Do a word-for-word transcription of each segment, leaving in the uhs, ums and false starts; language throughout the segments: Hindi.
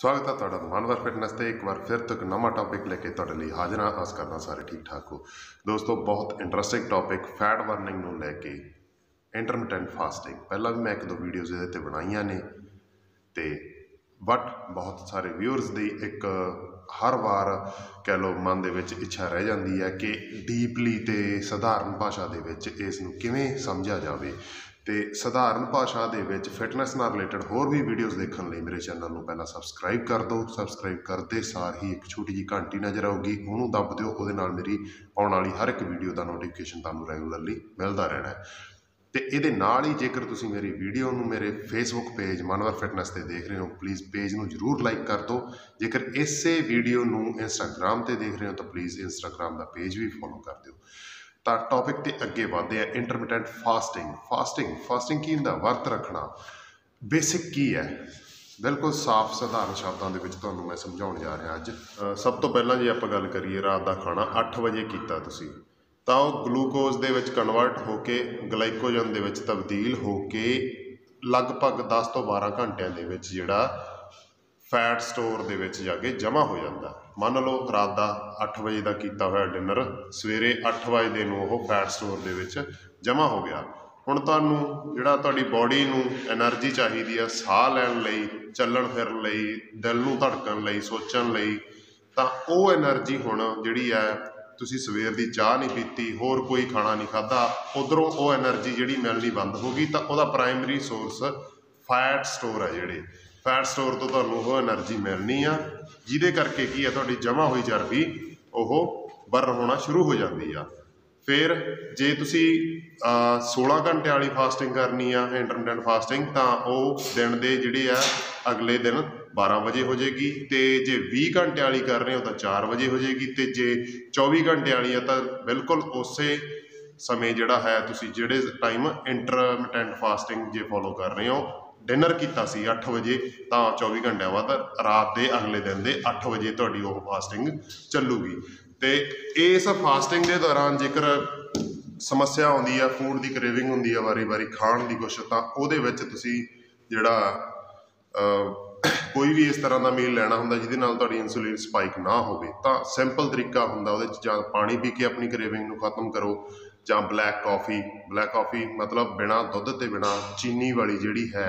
स्वागत है तुहाडा मानवर फिटनेस ते एक बार फिर तक नवा टॉपिक लेके तुहाडे लई हाजिर हां। आस करना सारे ठीक ठाक हो। दोस्तों बहुत इंटरस्टिंग टॉपिक फैट बर्निंग नूं लैके इंटरमिटेंट फास्टिंग पहला भी मैं एक दो वीडियोज़ इहदे ते बनाईयां ने ते बट बहुत सारे व्यूअर्स दी एक हर वार कह लो मन दे विच इच्छा रह जांदी है कि डीपली ते सधारण भाषा दे विच इस नूं किवें समझा जावे। तो सधारण भाषा के फिटनेस नाल रिलेटेड होर भी वीडियोज़ देखने लिए मेरे चैनल में पहला सबसक्राइब कर दो। सबसक्राइब करते सार ही एक छोटी जी घंटी नज़र आएगी, उन्होंने दब दो, वो मेरी आने वाली हर एक वीडियो का नोटिफिकेशन तुहानूं रेगूलरली मिलता रहना है। तो ये ही जेकर तुसीं मेरी वीडियो नूं मेरे फेसबुक पेज मनवर फिटनेस से देख रहे हो प्लीज़ पेज में जरूर लाइक कर दो। जेकर इस वीडियो नूं इंस्टाग्राम से देख रहे हो तो प्लीज़ इंस्टाग्राम का पेज भी फॉलो कर दो। तो टॉपिक तो अगे बढ़ते हैं इंटरमिटेंट फास्टिंग। फास्टिंग फास्टिंग की होंदा वर्त रखना बेसिक की है, बिल्कुल साफ सधारण शब्दों के तुहानूं मैं समझाने जा रहा अज। सब तो पहला जे आपां गल करिए रात का खाना अठ बजे किया तो ग्लूकोज दे विच कन्वर्ट होके ग्लाइकोजन दे विच तब्दील होके लगभग दस तो बारह घंटियां दे विच जिहड़ा फैट स्टोर दे विच जाके जमा हो जाता। मान लो रात का अठ बजे का किया हुआ डिनर सवेरे अठ बजे वो फैट स्टोर दे विच जमा हो गया। हुण तुहानूं जिहड़ा तुहाडी बॉडी नूं एनर्जी चाहिदी है साह लैण लई, चलण फिरन लई, दिल नूं धड़कण लई, सोचण लई, तां ओह एनर्जी हुण जिहड़ी है तुसीं सवेर दी चाह नहीं पीती, होर कोई खाना नहीं खाधा, उधरों ओह एनर्जी जिहड़ी मिलनी बंद हो गई। तां ओहदा प्राइमरी सोर्स फैट स्टोर है। जिहड़े फैट स्टोर तो तुहानूं ओह एनर्जी मिलनी आ, जिहदे करके की है तुहाडी जमा हुई चर्बी ओह बर्न होना शुरू हो जाती है। फिर जे तुसी सोलह घंटे वाली फास्टिंग करनी आ इंटरमिटेंट फास्टिंग तो वह दिन दे जिहड़े आ अगले दिन बारह बजे हो जाएगी। तो जे बीस घंटे वाली कर रहे हो तो चार बजे हो जाएगी। तो जे चौबीस घंटे वाली है तो बिल्कुल उस समय जिहड़ा है तुसी जिहड़े टाइम इंटरमिटेंट फास्टिंग जे फॉलो कर रहे हो डिनर किया अठ बजे तो चौबीस घंटे बाद रात के अगले दिन के अठ बजे तुहाडी ओह फास्टिंग चलूगी। तो इस फास्टिंग के दौरान जेकर समस्या आउंदी है, फूड की क्रेविंग हुंदी है, वारी वारी खाण की कुछ, तो उहदे विच तुसीं जिहड़ा कोई भी इस तरह का मील लेना हुंदा जिहदे नाल तुहाडी इंसुलिन स्पाइक ना होवे। तां सिंपल तरीका हुंदा उहदे च जां पाणी पी के अपनी क्रेविंग नूं खत्म करो जां ब्लैक कॉफ़ी। ब्लैक कॉफ़ी मतलब बिना दुध ते बिना चीनी वाली जिहड़ी है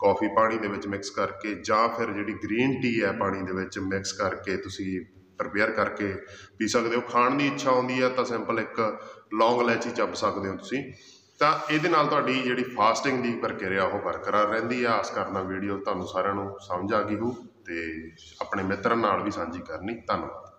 कॉफ़ी पानी दे विच मिक्स करके, जां फिर जिहड़ी ग्रीन टी है पानी दे विच मिक्स करके तुसीं प्रिपेयर करके पी सकदे हो। खाण दी इच्छा हुंदी है तां सिंपल एक लौंग इलायची चप सकदे हो तुसीं। तां इहदे नाल तुहाडी जिहड़ी फास्टिंग दी प्रक्रिया ओह बरकरार रहिंदी आ। आस करना वीडियो तुहानूं सारिआं नूं समझ आ गई हो ते अपने मित्तरां नाल भी सांझी करनी। धन्नवाद।